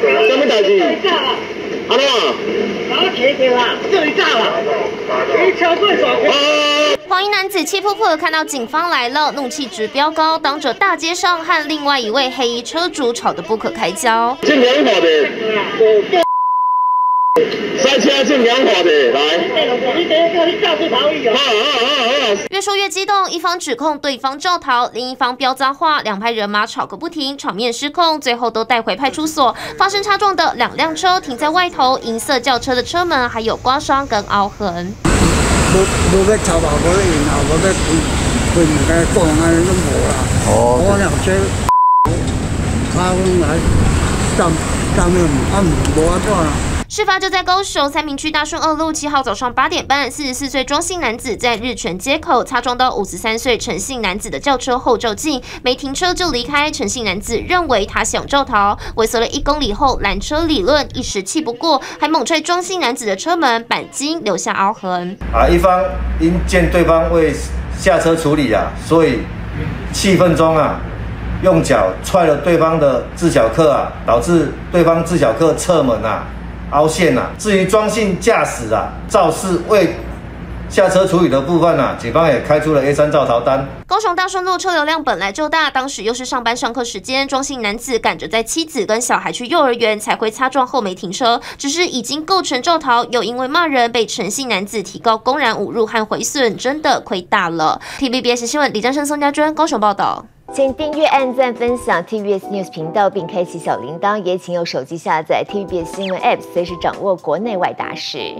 什么代志？阿妈，我停停啦，这里炸了，你超过手。 黄衣男子气扑扑的看到警方来了，怒气值飙高，当着大街上和另外一位黑衣车主吵得不可开交。进良好的，塞车进良好的，来。越说越激动，一方指控对方肇逃，另一方飙脏话，两派人马吵个不停，场面失控，最后都带回派出所。发生擦撞的两辆车停在外头，银色轿车的车门还有刮伤跟凹痕。 无要抽吧，无要用啊，无要开门开讲啊，都无啦。哦。我两车，他们来站了，啊无啊断啦。 事发就在高雄三民区大顺2路7号早上8点半，44岁庄姓男子在日泉街口擦撞到53岁陈姓男子的轿车后照镜，没停车就离开。陈姓男子认为他想肇逃，尾随了1公里后拦车理论，一时气不过，还猛踹庄姓男子的车门钣金，留下凹痕。啊，一方因见对方未下车处理啊，所以气愤中啊，用脚踹了对方的自小客啊，导致对方自小客侧门啊。 凹陷呐、啊。至于庄姓驾驶啊，肇事未下车处理的部分啊，警方也开出了 A3肇逃单。高雄大顺路车流量本来就大，当时又是上班上课时间，庄姓男子赶着带妻子跟小孩去幼儿园，才会擦撞后没停车，只是已经构成肇逃，又因为骂人被陈姓男子提告公然侮辱和毁损，真的亏大了。TVBS 新闻李占生、宋家娟高雄报道。 请订阅、按赞、分享 TVBS News 频道，并开启小铃铛，也请用手机下载 TVBS 新闻 App， 随时掌握国内外大事。